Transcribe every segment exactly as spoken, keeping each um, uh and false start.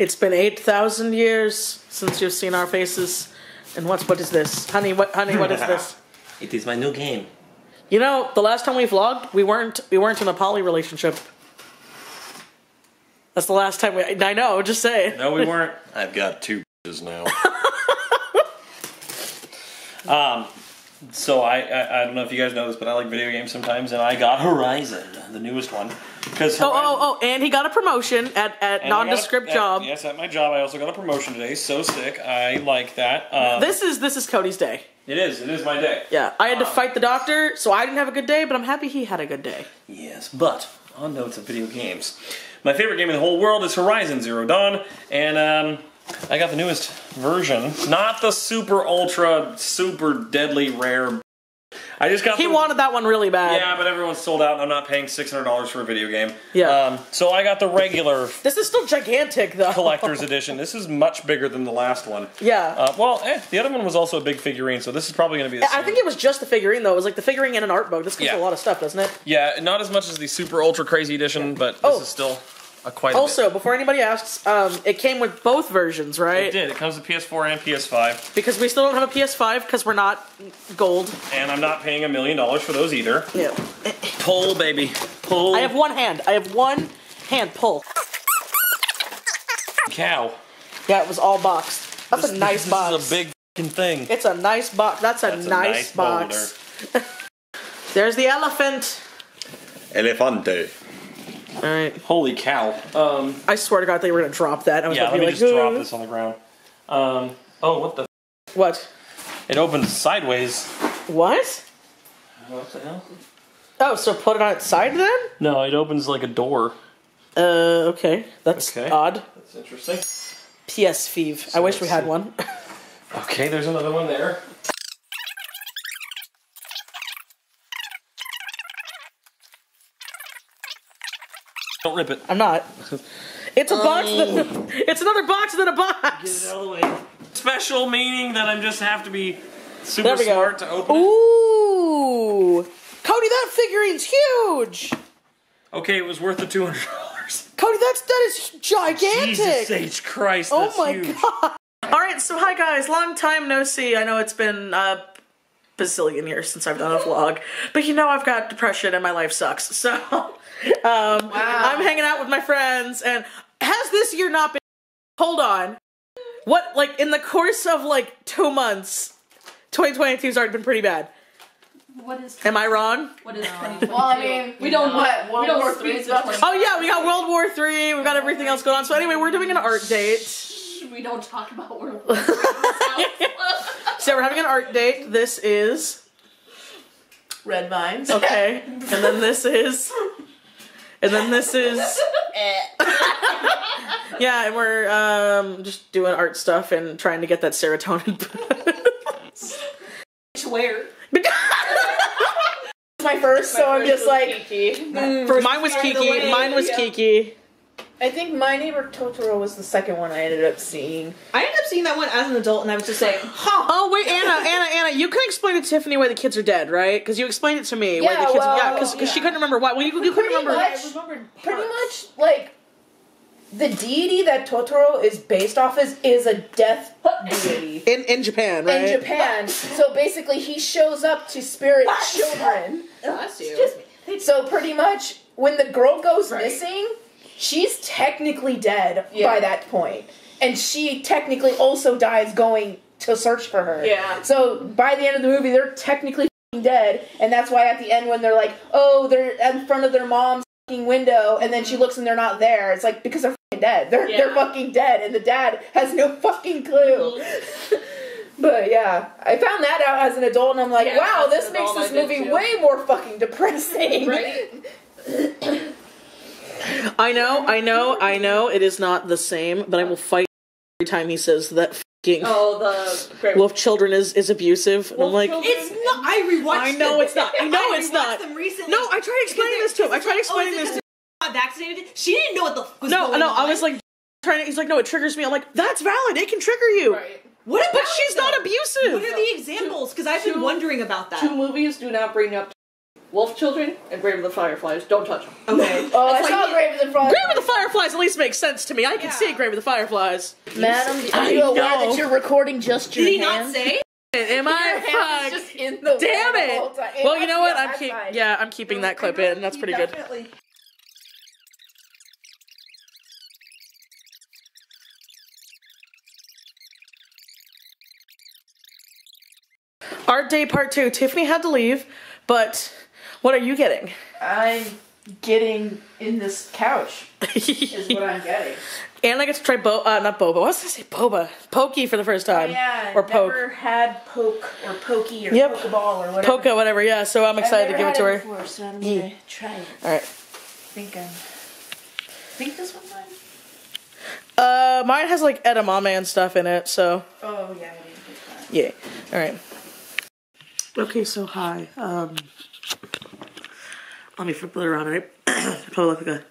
It's been eight thousand years since you've seen our faces. And what's, what is this? Honey, what, honey, what is this? It is my new game. You know, the last time we vlogged, we weren't, we weren't in a poly relationship. That's the last time we, I know, just say. No, we weren't. I've got two bitches now. um, so I, I, I don't know if you guys know this, but I like video games sometimes, and I got Horizon, the newest one. Cause oh, oh, oh, and he got a promotion at, at nondescript a, at, job. Yes, at my job, I also got a promotion today. So sick. I like that. Um, this is, this is Cody's day. It is. It is my day. Yeah. I had um, to fight the doctor, so I didn't have a good day, but I'm happy he had a good day. Yes, but on notes of video games. My favorite game in the whole world is Horizon Zero Dawn, and um, I got the newest version. Not the super ultra, super deadly rare. I just got. He the, wanted that one really bad. Yeah, but everyone's sold out, and I'm not paying six hundred dollars for a video game. Yeah. Um, so I got the regular. This is still gigantic, though. Collector's edition. This is much bigger than the last one. Yeah. Uh, well, eh, the other one was also a big figurine, so this is probably going to be. The same. I think it was just the figurine, though. It was like the figurine and an art book. This gives yeah. a lot of stuff, doesn't it? Yeah, not as much as the super ultra crazy edition, but this oh. is still. A quite also, a bit. Before anybody asks, um, it came with both versions, right? It did. It comes with P S four and P S five. Because we still don't have a P S five because we're not gold. And I'm not paying a million dollars for those either. Yeah. Pull, baby. Pull. I have one hand. I have one hand. Pull. Cow. Yeah, it was all boxed. That's this, a nice this box. This is a big fucking thing. It's a nice box. That's a That's nice, a nice box. There's the elephant. Elefante. All right. Holy cow. Um, I swear to God, they were going to drop that. I was yeah, let me like, just Ooh. drop this on the ground. Um, oh, what the f What? It opens sideways. What? What the hell? Oh, so put it on its side then? No, it opens like a door. Uh, okay. That's okay. odd. That's interesting. P S five. So I wish we had see. one. Okay, there's another one there. Don't rip it. I'm not. It's a oh. box that, it's another box than a box. Get it out of the way. Special meaning that I just have to be super smart go. to open Ooh. it. Ooh. Cody, that figurine's huge. Okay, it was worth the two hundred dollars. Cody, that's, that is gigantic. Jesus H. Christ, that's Oh my huge. God. All right, so hi guys. Long time no see. I know it's been uh, bazillion years since I've done a vlog, but you know I've got depression and my life sucks, so um, wow. I'm hanging out with my friends, and has this year not been, hold on, what, like, in the course of, like, two months, twenty twenty-two's already been pretty bad. What is Am I wrong? What is Well, I mean, we don't what, World we don't War three. Oh yeah, we got World War three, we've got everything else going on, so anyway, we're doing an art date. We don't talk about World War three. So we're having an art date. This is Red Vines. Okay. And then this is And then this is Yeah, and we're um just doing art stuff and trying to get that serotonin. Where? My first, so My first I'm just like Kiki. Mm, first mine was Kiki. Mine was yeah. Kiki. I think My Neighbor Totoro was the second one I ended up seeing. I ended up seeing that one as an adult, and I was just like, huh. Oh, wait, Anna, Anna, Anna, you couldn't explain to Tiffany why the kids are dead, right? Because you explained it to me. Yeah, why the kids well, Yeah, because yeah. she couldn't remember why. Well, you, you couldn't remember. Much, I remembered pretty much, like, the deity that Totoro is based off is, is a death deity. In, in Japan, right? In Japan. What? So basically, he shows up to spirit what? children. Bless you. Excuse me. So pretty much, when the girl goes right. missing... She's technically dead yeah. by that point. And she technically also dies going to search for her. Yeah. So by the end of the movie, they're technically dead. And that's why at the end when they're like, oh, they're in front of their mom's window. And then she looks and they're not there. It's like, because they're dead. They're, yeah. they're fucking dead. And the dad has no fucking clue. But yeah, I found that out as an adult. And I'm like, yeah, wow, this makes this movie too. way more fucking depressing. Right? I know, I know, I know. It is not the same, but I will fight every time he says that f***ing oh, the Wolf Children is is abusive. And I'm like, Children it's not. I rewatched. I know them. it's not. I know I it's not. Them recently. No, I tried explaining this to him. I tried explaining oh, this. to Not vaccinated. She didn't know what the f was no, going no. On. I was like trying. To, he's like, no, it triggers me. I'm like, that's valid. It can trigger you. Right. What? But she's though? not abusive. What are the examples? Because I've two, been wondering about that. Two movies do not bring up. Wolf Children and Grave of the Fireflies. Don't touch them. Okay. Oh, I like, saw Grave of the Fireflies. Grave of the Fireflies at least makes sense to me. I can yeah. see Grave of the Fireflies. Madam, are I you aware know. that you're recording just your Did he hand? not say? Am your I fucked? Damn it! Well, you know what? I'm keep yeah, I'm keeping no, that clip know, in. That's pretty definitely. good. Art Day Part Two. Tiffany had to leave, but what are you getting? I'm getting in this couch. Is what I'm getting. And I get to try bo uh, not boba. What was I say? Boba, pokey for the first time. Oh, yeah, or poke. Never had poke or pokey or yep. pokeball or whatever. Poke, whatever. Yeah. So I'm excited I've never to give had it to her. It before, so I'm yeah. gonna try it. All right. I think I'm. I think this one's mine. Uh, mine has like edamame and stuff in it. So. Oh yeah. I need to get that. Yeah. All right. Okay, so hi. Um, let me flip it around, right? I probably look like a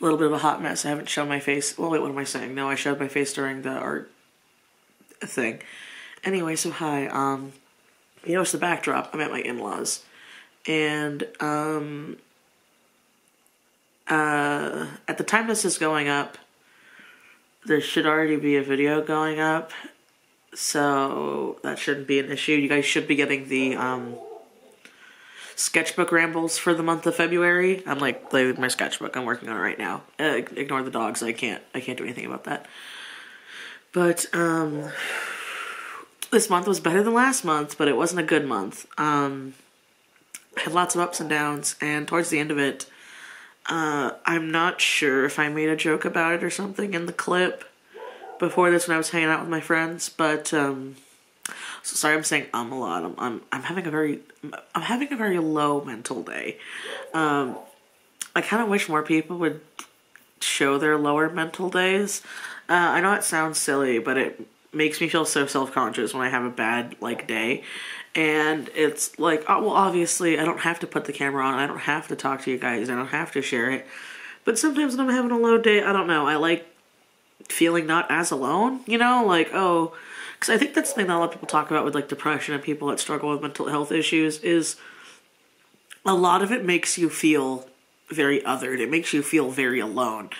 little bit of a hot mess. I haven't shown my face. Well, wait, what am I saying? No, I showed my face during the art thing. Anyway, so hi. Um, you notice the backdrop. I'm at my in-laws. And um, uh, at the time this is going up, there should already be a video going up. So that shouldn't be an issue. You guys should be getting the um, sketchbook rambles for the month of February. I'm like my sketchbook. I'm working on it right now. Uh, ignore the dogs. I can't. I can't do anything about that. But um, this month was better than last month, but it wasn't a good month. Um, I had lots of ups and downs, and towards the end of it, uh, I'm not sure if I made a joke about it or something in the clip. Before this, when I was hanging out with my friends, but um, so sorry I'm saying um a lot. I'm I'm I'm having a very I'm having a very low mental day. Um, I kind of wish more people would show their lower mental days. Uh, I know it sounds silly, but it makes me feel so self-conscious when I have a bad like day, and it's like, oh well, obviously I don't have to put the camera on. I don't have to talk to you guys. I don't have to share it. But sometimes when I'm having a low day, I don't know. I like. Feeling not as alone, you know, like, oh, because I think that's the thing that a lot of people talk about with like depression and people that struggle with mental health issues is a lot of it makes you feel very othered. It makes you feel very alone,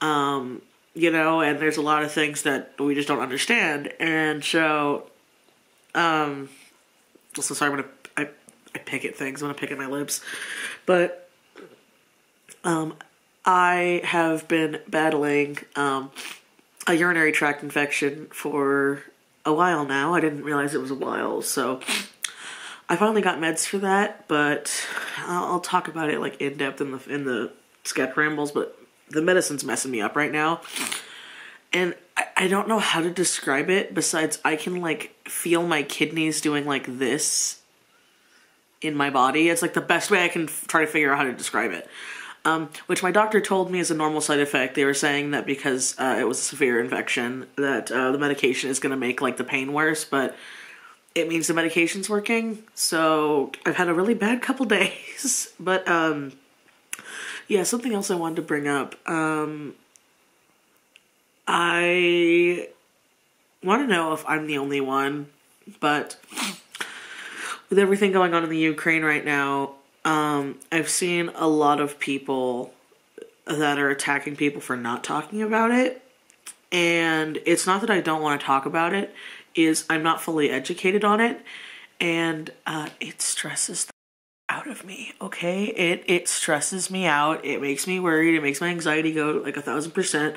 um, you know, and there's a lot of things that we just don't understand. And so, um, so sorry, I'm gonna, I, I pick at things, I'm gonna pick at my lips, but, um, I have been battling um, a urinary tract infection for a while now. I didn't realize it was a while, so I finally got meds for that. But I'll, I'll talk about it like in depth in the in the sketch rambles. But the medicine's messing me up right now, and I, I don't know how to describe it. Besides, I can like feel my kidneys doing like this in my body. It's like the best way I can try to figure out how to describe it. Um, which my doctor told me is a normal side effect. They were saying that because uh, it was a severe infection that uh, the medication is going to make like the pain worse, but it means the medication's working. So I've had a really bad couple days, but um, yeah, something else I wanted to bring up. Um, I want to know if I'm the only one, but with everything going on in the Ukraine right now, Um, I've seen a lot of people that are attacking people for not talking about it, and it's not that I don't want to talk about it, is I'm not fully educated on it, and uh, it stresses the out of me, okay? It, it stresses me out, it makes me worried, it makes my anxiety go like a thousand percent,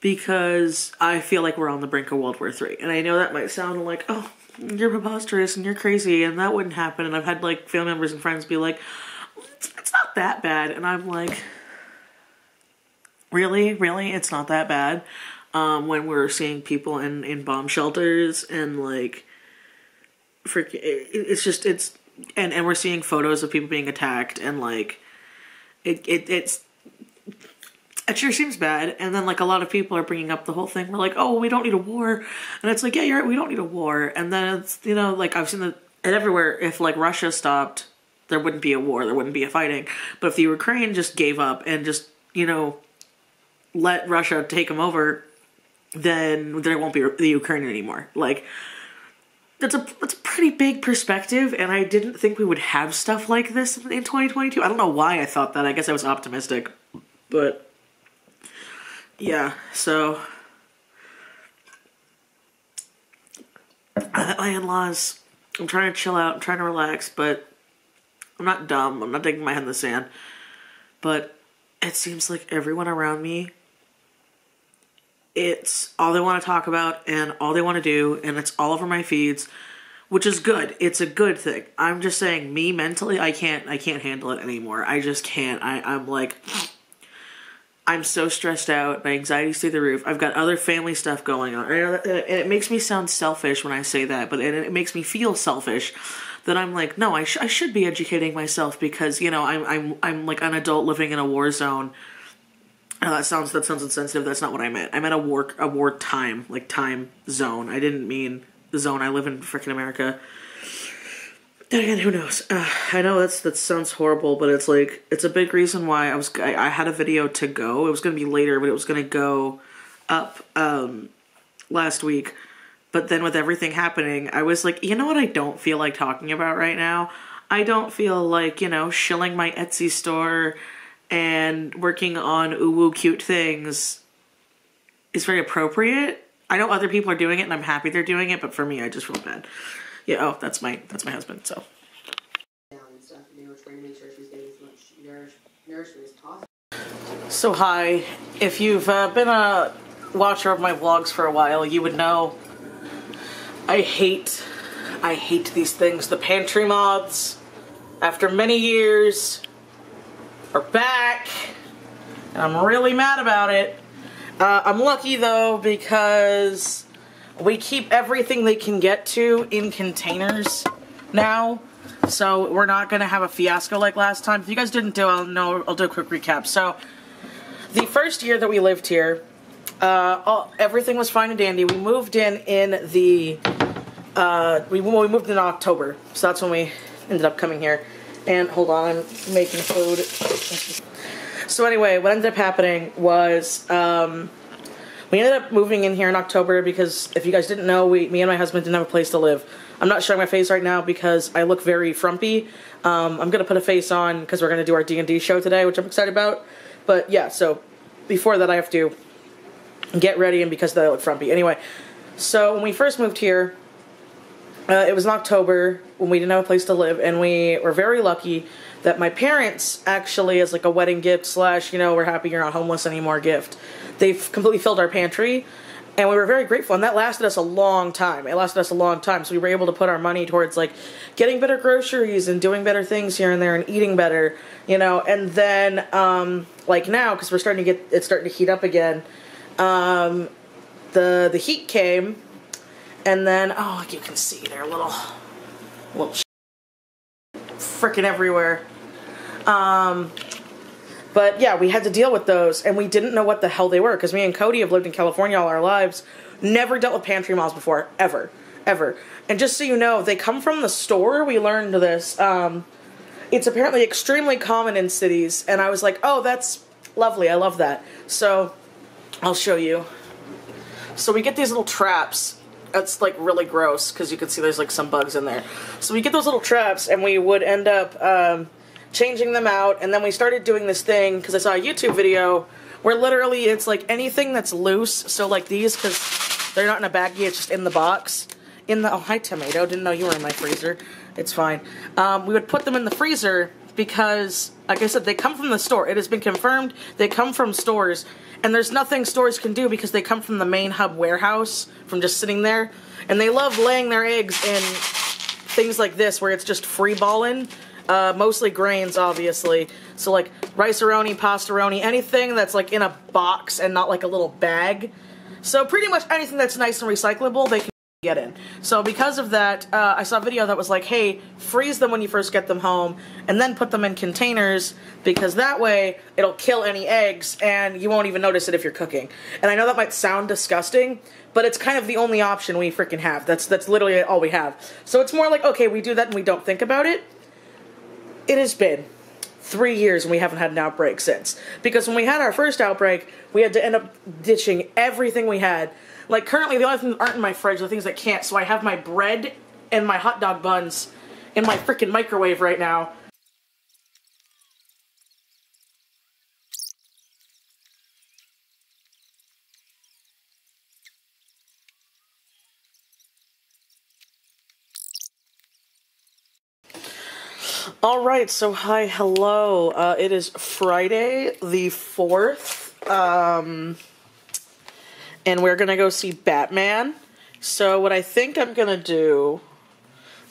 because I feel like we're on the brink of World War Three, and I know that might sound like, oh, you're preposterous and you're crazy and that wouldn't happen, and I've had like family members and friends be like, it's, it's not that bad, and I'm like, really really it's not that bad, um when we're seeing people in in bomb shelters and like freaking it, it's just it's and and we're seeing photos of people being attacked, and like it, it it's it sure seems bad. And then like a lot of people are bringing up the whole thing. We're like, oh, we don't need a war. And it's like, yeah, you're right. We don't need a war. And then it's, you know, like I've seen that everywhere. If like Russia stopped, there wouldn't be a war. There wouldn't be a fighting. But if the Ukraine just gave up and just, you know, let Russia take them over, then there won't be the Ukraine anymore. Like that's a that's a pretty big perspective, and I didn't think we would have stuff like this in, in twenty twenty-two. I don't know why I thought that. I guess I was optimistic, but yeah. So I, my in-laws, I'm trying to chill out. I'm trying to relax, but I'm not dumb. I'm not digging my head in the sand. But it seems like everyone around me, it's all they want to talk about and all they want to do, and it's all over my feeds, which is good. It's a good thing. I'm just saying, me mentally, I can't, I can't handle it anymore. I just can't. I, I'm like, I'm so stressed out. My anxiety's through the roof. I've got other family stuff going on. And it makes me sound selfish when I say that, but and it makes me feel selfish that I'm like, no, I, sh I should be educating myself because, you know, I'm, I'm, I'm like an adult living in a war zone. Oh, that sounds that sounds insensitive. That's not what I meant. I meant a war a war time like time zone. I didn't mean the zone I live in, frickin' America. Then again, who knows? Uh, I know that's that sounds horrible, but it's like it's a big reason why I was I, I had a video to go. It was gonna be later, but it was gonna go up um, last week. But then with everything happening, I was like, you know what? I don't feel like talking about right now. I don't feel like you know shilling my Etsy store and working on uwu cute things is very appropriate. I know other people are doing it and I'm happy they're doing it, but for me I just feel bad. Yeah, oh, that's my that's my husband, so. So hi, if you've uh, been a watcher of my vlogs for a while, you would know I hate I hate these things. The pantry moths, after many years, are back, and I'm really mad about it. Uh, I'm lucky though because we keep everything they can get to in containers now, so we're not gonna have a fiasco like last time. If you guys didn't do, I'll know. I'll do a quick recap. So, the first year that we lived here, uh, all, everything was fine and dandy. We moved in in the uh, we well, we moved in October, so that's when we ended up coming here. And hold on, I'm making food. So anyway, what ended up happening was um, we ended up moving in here in October because if you guys didn't know, we, me and my husband didn't have a place to live. I'm not showing my face right now because I look very frumpy. Um, I'm going to put a face on because we're going to do our D and D show today, which I'm excited about. But yeah, so before that I have to get ready and because of that I look frumpy. Anyway, so when we first moved here, Uh, it was in October when we didn't have a place to live, and we were very lucky that my parents actually, as like a wedding gift slash, you know, we're happy you're not homeless anymore gift, they've completely filled our pantry, and we were very grateful, and that lasted us a long time. It lasted us a long time, so we were able to put our money towards like getting better groceries and doing better things here and there and eating better, you know, and then um, like now, because we're starting to get, it's starting to heat up again, um, the, the heat came. And then, oh, you can see they're little, little frickin' everywhere. Um, but yeah, we had to deal with those, and we didn't know what the hell they were because me and Cody have lived in California all our lives, never dealt with pantry moths before, ever, ever. And just so you know, they come from the store. We learned this. Um, it's apparently extremely common in cities, and I was like, oh, that's lovely. I love that. So I'll show you. So we get these little traps. That's like really gross because you can see there's like some bugs in there. So we get those little traps and we would end up um, changing them out, and then we started doing this thing because I saw a YouTube video where literally it's like anything that's loose, so like these because they're not in a baggie, it's just in the box. In the, oh hi tomato, didn't know you were in my freezer. It's fine. Um, we would put them in the freezer because like I said, they come from the store. It has been confirmed they come from stores. And there's nothing stores can do because they come from the main hub warehouse, from just sitting there. And they love laying their eggs in things like this where it's just free balling. Uh, mostly grains, obviously. So like rice-a-roni, pasta-roni, anything that's like in a box and not like a little bag. So pretty much anything that's nice and recyclable, they can get in. So because of that, uh, I saw a video that was like, hey, freeze them when you first get them home and then put them in containers because that way it'll kill any eggs and you won't even notice it if you're cooking. And I know that might sound disgusting, but it's kind of the only option we freaking have. That's that's literally all we have. So it's more like, okay, we do that and we don't think about it. It has been three years and we haven't had an outbreak since. Because when we had our first outbreak, we had to end up ditching everything we had. Like, currently, the only things that aren't in my fridge are the things that can't, so I have my bread and my hot dog buns in my frickin' microwave right now. Alright, so hi, hello. Uh, it is Friday the fourth, um, and we're gonna go see Batman. So what I think I'm gonna do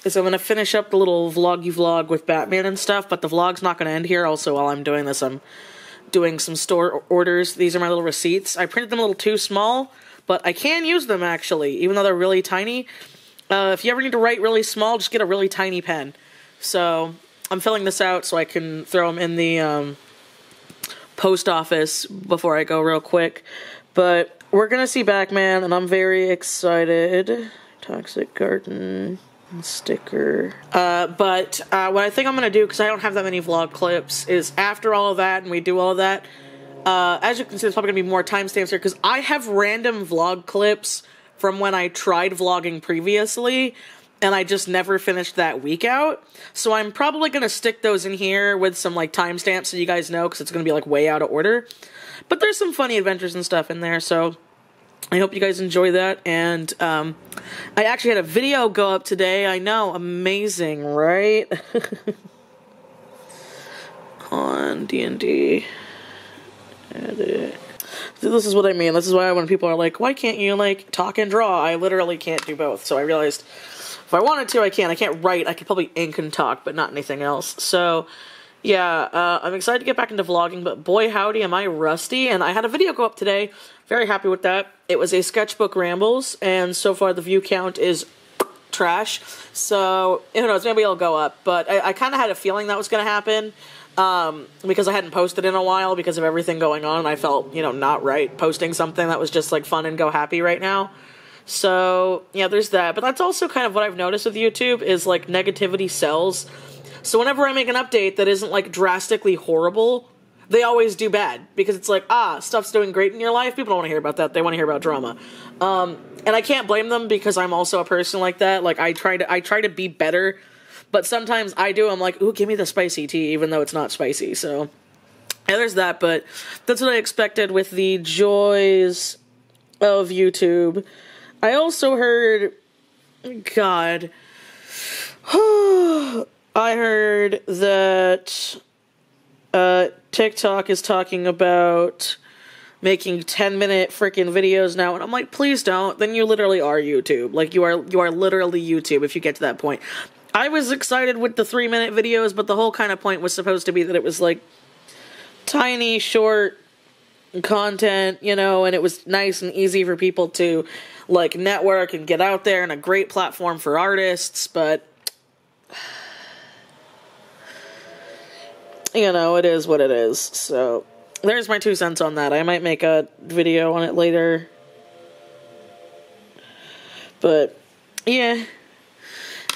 is I'm gonna finish up the little vloggy vlog with Batman and stuff, but the vlog's not gonna end here. Also, while I'm doing this, I'm doing some store orders. These are my little receipts. I printed them a little too small, but I can use them actually, even though they're really tiny. Uh, if you ever need to write really small, just get a really tiny pen. So I'm filling this out so I can throw them in the um, post office before I go real quick. But we're going to see Batman, and I'm very excited. Toxic Garden sticker. Uh, but uh, what I think I'm going to do, because I don't have that many vlog clips, is after all of that and we do all of that, uh, as you can see, there's probably going to be more timestamps here, because I have random vlog clips from when I tried vlogging previously, and I just never finished that week out. So I'm probably going to stick those in here with some like timestamps so you guys know, because it's going to be like way out of order. But there's some funny adventures and stuff in there, so I hope you guys enjoy that. And um, I actually had a video go up today. I know, amazing, right? On D and D. Edit. This is what I mean. This is why when people are like, why can't you like talk and draw? I literally can't do both, so I realized if I wanted to, I can. I can't write. I could probably ink and talk, but not anything else. So, yeah, uh, I'm excited to get back into vlogging, but boy howdy, am I rusty. And I had a video go up today. Very happy with that. It was a sketchbook rambles, and so far the view count is trash. So, who knows, maybe it'll go up. But I, I kind of had a feeling that was going to happen um, because I hadn't posted in a while because of everything going on. I felt, you know, not right posting something that was just, like, fun and go happy right now. So, yeah, there's that. But that's also kind of what I've noticed with YouTube is, like, negativity sells. So whenever I make an update that isn't, like, drastically horrible, they always do bad. Because it's like, ah, stuff's doing great in your life. People don't want to hear about that. They want to hear about drama. Um, and I can't blame them because I'm also a person like that. Like, I try to, I try to be better. But sometimes I do. I'm like, ooh, give me the spicy tea, even though it's not spicy. So, yeah, there's that. But that's what I expected with the joys of YouTube. I also heard, God, I heard that uh, TikTok is talking about making ten minute freaking videos now, and I'm like, please don't. Then you literally are YouTube. Like, you are, you are literally YouTube if you get to that point. I was excited with the three minute videos, but the whole kind of point was supposed to be that it was like tiny, short content, you know, and it was nice and easy for people to like network and get out there, and a great platform for artists. But you know, it is what it is. So there's my two cents on that. I might make a video on it later, but yeah,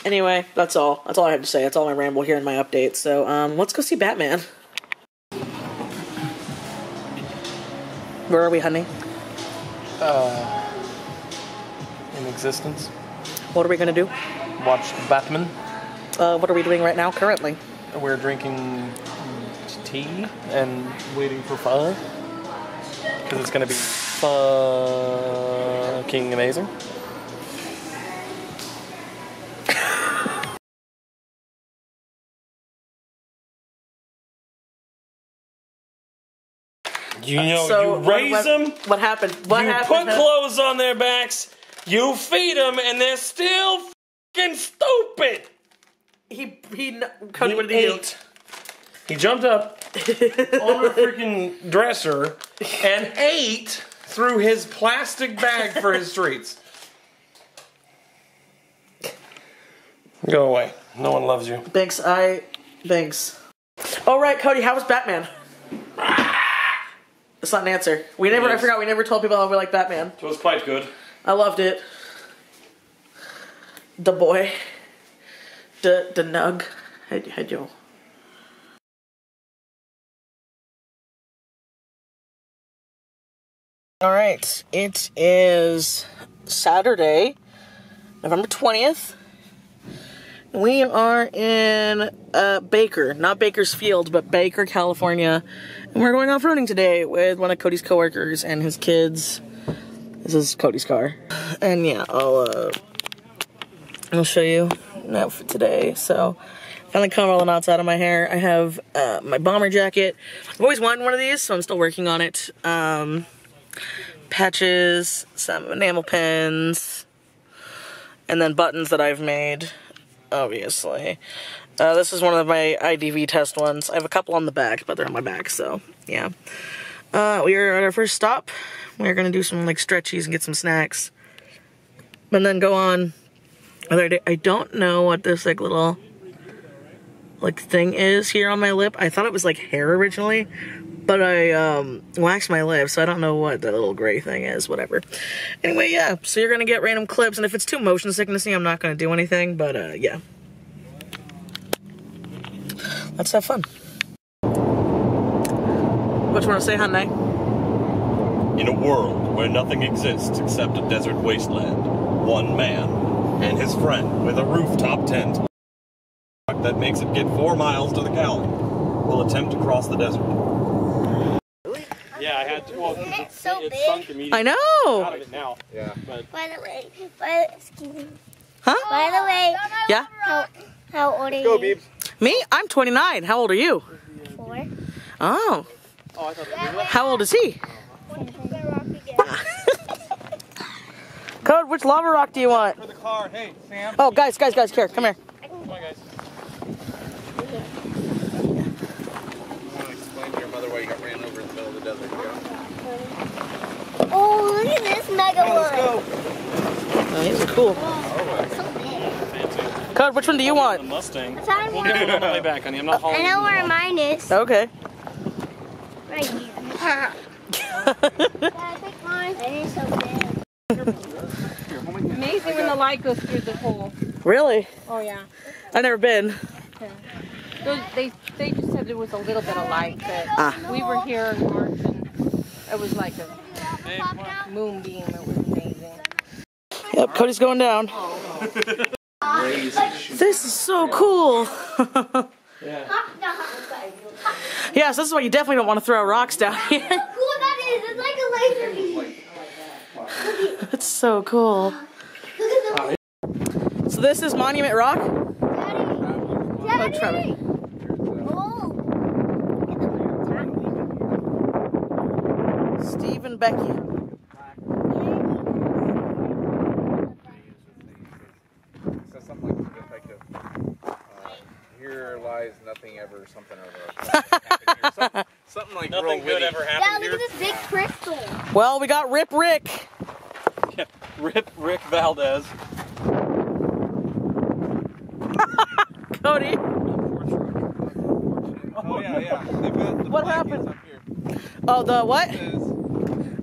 anyway, that's all that's all I have to say. That's all my ramble here in my update. So um let's go see Batman. Where are we, honey? Uh In existence. What are we gonna do? Watch Batman. Uh, what are we doing right now, currently? We're drinking tea and waiting for fun. Because it's gonna be fucking amazing. You know, so you raise what, what, them. What happened? What you happened? You put clothes on their backs. You feed them, and they're still fucking stupid. He he. Cody, what did he do? He jumped up on a freaking dresser and ate through his plastic bag for his treats. Go away. No one loves you. Thanks. I. Thanks. All right, Cody. How was Batman? That's not an answer. We never. Yes. I forgot. We never told people how we like Batman. It was quite good. I loved it. The boy. The, the nug. Hey, hey, yo. Alright, it is Saturday, November twentieth, We are in uh, Baker, not Bakersfield, but Baker, California. And we're going off-roading today with one of Cody's coworkers and his kids. This is Cody's car. And yeah, I'll, uh, I'll show you an outfit today. So, finally combed all the knots out of my hair. I have uh, my bomber jacket. I've always wanted one of these, so I'm still working on it. Um, patches, some enamel pins, and then buttons that I've made. Obviously. Uh, this is one of my I D V test ones. I have a couple on the back, but they're on my back, so, yeah. Uh, we are at our first stop. We're gonna do some, like, stretchies and get some snacks. And then go on another day. I don't know what this, like, little, like, thing is here on my lip. I thought it was, like, hair originally, but I, um, waxed my lips, so I don't know what that little gray thing is, whatever. Anyway, yeah, so you're gonna get random clips, and if it's too motion sicknessy, I'm not gonna do anything, but, uh, yeah. Let's have fun. What you wanna say, honey? In a world where nothing exists except a desert wasteland, one man and his friend with a rooftop tent that makes it get four miles to the galley will attempt to cross the desert. Yeah, I had to. Well, it's, it's so it's big. Sunk immediately. I know. I'm out of it now. Yeah. But. By the way, by the, excuse me. Huh? Oh, by the way. Yeah. How, how old are Go, you? Go, Beebs. Me? I'm twenty-nine. How old are you? Four. Oh. Oh, I thought that was how old is he? Code, which lava rock do you want? For the car. Hey, Sam. Oh, guys, guys, guys, here, come here. Come on, guys. Oh, look at this mega one. Oh, these are cool. Oh, Code, which one do you want? The Mustang. We'll get one on the way back, honey. I'm not hauling. I know where mine is. Okay. Right here. Yeah, I think mine. It is so big. Amazing when the light goes through the hole. Really? Oh, yeah. I've never been. Yeah. So they, they just said there was a little bit of light, but ah. we were here in March, and it was like a moonbeam. It was amazing. Yep, Cody's going down. Oh, oh. This is so cool. Yeah. Yeah, so this is why you definitely don't want to throw rocks down here. Look how cool that is. It's like a laser beam. That's so cool. So this is Monument Rock? Daddy. Oh, Trevor. Steve and Becky. So something like the defective. Uh, here lies nothing ever, something ever. Something, something like nothing good ever happened here. Yeah, look at this big crystal. Well, we got Rip Rick. Yeah, Rip Rick Valdez. Cody. Oh, yeah, yeah. They've got the what happened? Up here. Oh, the what?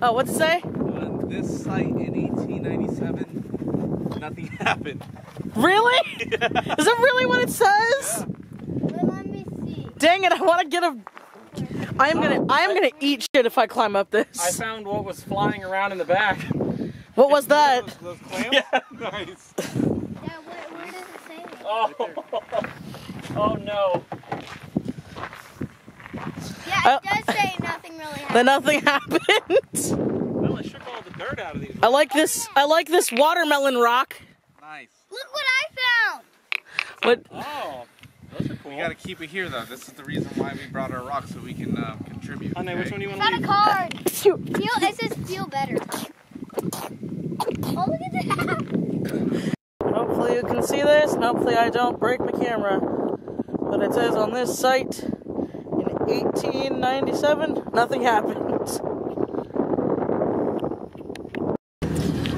Oh, what's it say? On this site in eighteen ninety-seven, nothing happened. Really? Yeah. Is that really what it says? Yeah. Well, let me see. Dang it! I want to get a. I am gonna. I am gonna eat shit if I climb up this. I found what was flying around in the back. What was that? Those, those clams? Yeah, nice. Yeah, where, where does it say? Oh, right oh no. Yeah, it does say nothing really happened. That nothing happened. Well, it shook all the dirt out of these. I like this. I like this watermelon rock. Nice. Look what I found. What? Oh, those are cool. We gotta keep it here though. This is the reason why we brought our rock so we can uh, contribute. I know okay? Which one do you want to leave? I found a card. Feel, it says feel better. Oh, look at that. Hopefully you can see this, and hopefully I don't break my camera. But it says on this site. eighteen ninety-seven, nothing happened.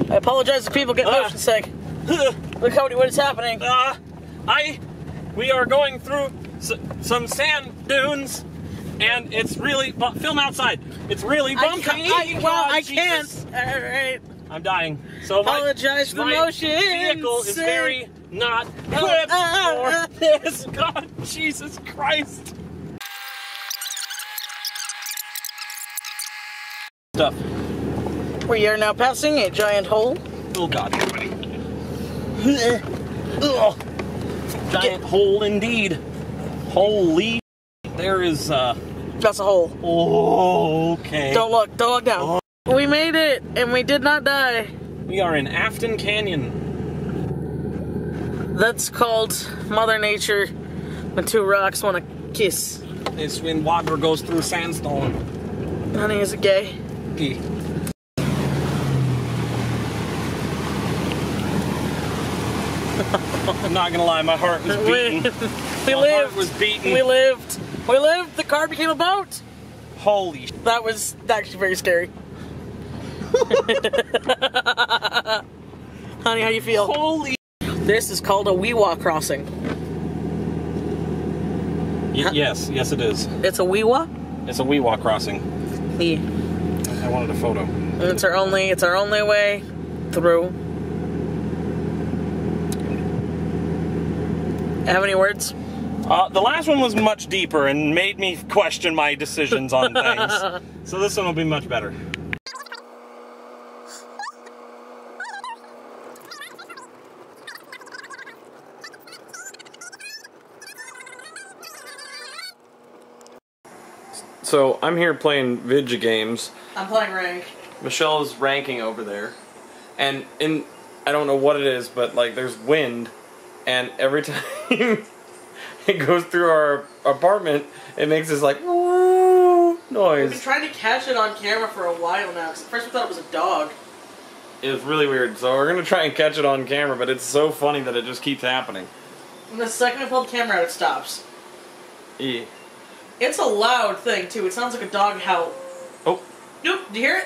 I apologize if people get uh, motion sick. Uh, Look how what is happening. Uh, I, we are going through s some sand dunes, and it's really film outside. It's really bumpy. Well, God, I Jesus. Can't. All right. I'm dying. So apologize my, for my motion. Vehicle sick. Is very not equipped uh, uh, for uh, this. God, Jesus Christ. Stuff. We are now passing a giant hole. Oh god. Oh. Giant Get, hole indeed. Holy, there is uh that's a hole. Oh, okay. Don't look, don't look down. Oh. We made it and we did not die. We are in Afton Canyon. That's called Mother Nature when two rocks want to kiss. It's when water goes through sandstone. Honey, is it gay? Gay. I'm not gonna lie, my heart was beating. We, we my lived. Heart was beating. We lived. We lived. The car became a boat. Holy! That was actually very scary. Honey, how you feel? Holy! This is called a Weewa crossing. Y yes, yes, it is. It's a Weewa. It's a Weewa crossing. Yeah. I wanted a photo. And it's our only. It's our only way through. Have any words? Uh, the last one was much deeper and made me question my decisions on things. So this one will be much better. So I'm here playing video games. I'm playing rank. Michelle is ranking over there, and in I don't know what it is, but like there's wind. And every time it goes through our apartment, it makes this like woo noise. We've been trying to catch it on camera for a while now, because at first we thought it was a dog. It was really weird, so we're going to try and catch it on camera, but it's so funny that it just keeps happening. And the second we pull the camera out, it stops. Yeah. It's a loud thing, too. It sounds like a dog howl. Oh. Nope. Do you hear it?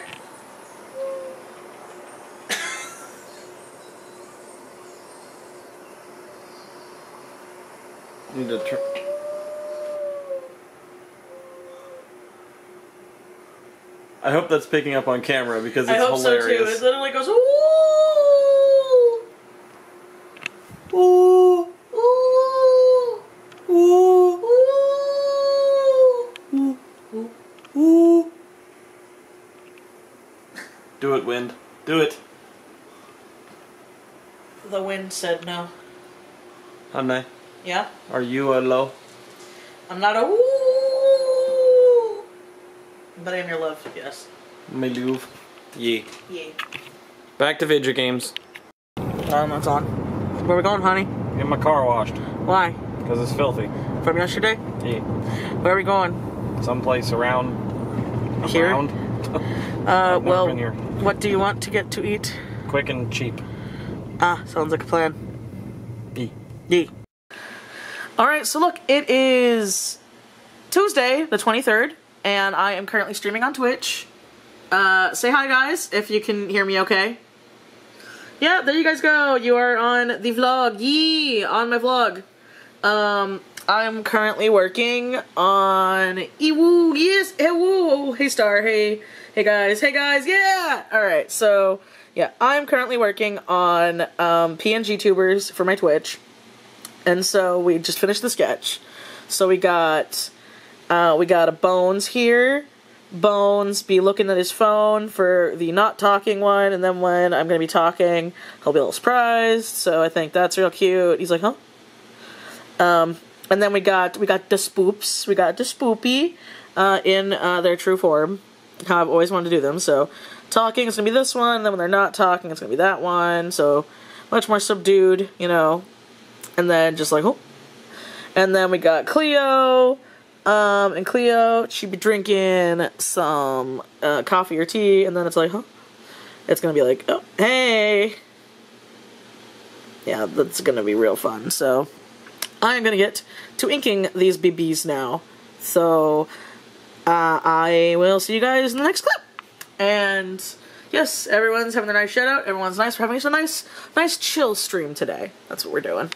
Need to turn. I hope that's picking up on camera because it's hilarious. I hope hilarious. so too. It literally goes ooh, ooh, ooh, ooh, ooh, ooh, ooh. Do it, wind. Do it. The wind said no. Honey. Yeah? Are you a low? I'm not a woo, but I'm your love, yes. My love. Yeah. Yeah. Back to video games. Um, that's on. Where are we going, honey? Get my car washed. Why? Because it's filthy. From yesterday? Yeah. Where are we going? Someplace around. Here? Around. uh, I've well, been here. What do you want to get to eat? Quick and cheap. Ah, sounds like a plan. B. D. Alright, so look, it is Tuesday, the twenty-third, and I am currently streaming on Twitch. Uh, say hi, guys, if you can hear me okay. Yeah, there you guys go. You are on the vlog. Yee! On my vlog. Um, I'm currently working on Ewoo! Yes! Ewoo! Hey, Star. Hey. Hey, guys. Hey, guys. Yeah! Alright, so, yeah, I'm currently working on um, P N G tubers for my Twitch. And so we just finished the sketch. So we got, uh, we got a Bones here. Bones be looking at his phone for the not talking one, and then when I'm gonna be talking, he'll be a little surprised. So I think that's real cute. He's like, huh? Um, and then we got we got the Spoops. We got the Spoopy uh, in uh, their true form. How I've always wanted to do them. So talking is gonna be this one. And then when they're not talking, it's gonna be that one. So much more subdued, you know. And then just like, oh. And then we got Cleo. Um, and Cleo, she'd be drinking some uh, coffee or tea. And then it's like, huh? It's going to be like, oh, hey. Yeah, that's going to be real fun. So I'm going to get to inking these B Bs now. So uh, I will see you guys in the next clip. And yes, everyone's having their nice shout out. Everyone's nice. We're having a nice, nice chill stream today. That's what we're doing.